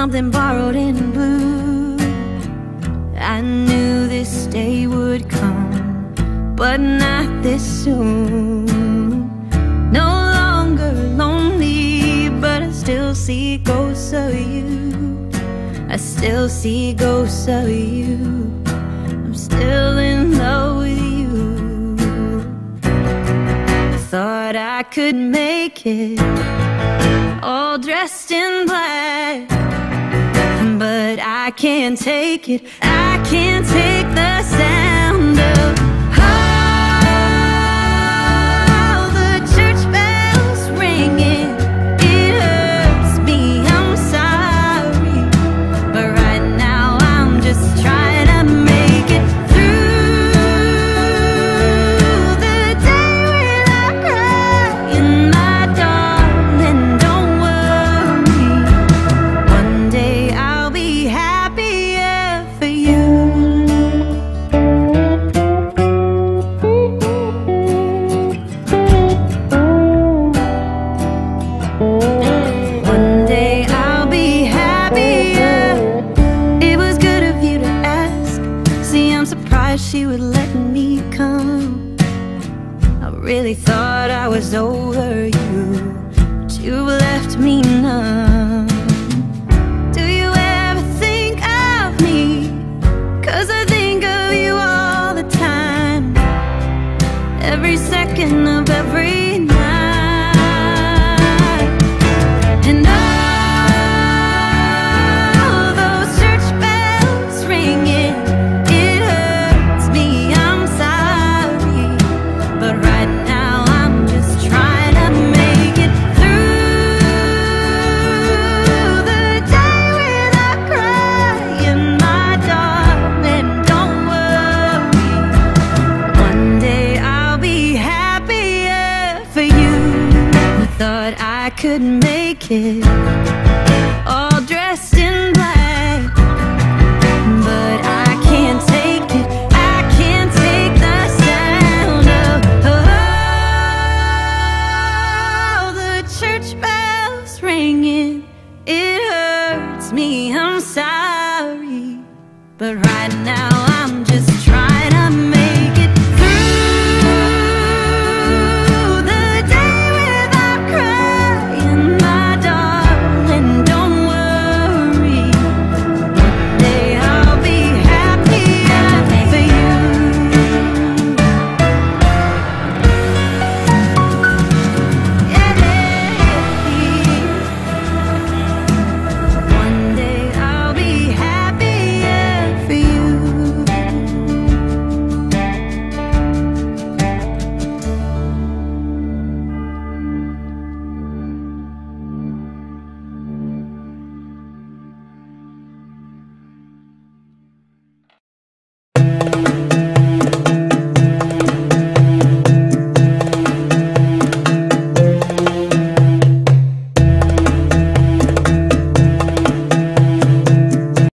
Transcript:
something borrowed and blue. I knew this day would come, but not this soon. No longer lonely, but I still see ghosts of you. I still see ghosts of you. I'm still in love with you. I thought I could make it, all dressed in black, but I can't take it. I can't take the sound of how the church bells ringing. It hurts me, I'm sorry, but right now I'm just trying to make it through the day without crying. My darling, don't worry, one day I'll be happier for you. She would let me come. I really thought I was over you, but you've left me numb. Do you ever think of me? 'Cause I think of you all the time, every second of every night. And all those church bells ringing, I could make it, all dressed in black, but I can't take it. I can't take the sound of the church bells ringing. It hurts me, I'm sorry, but right now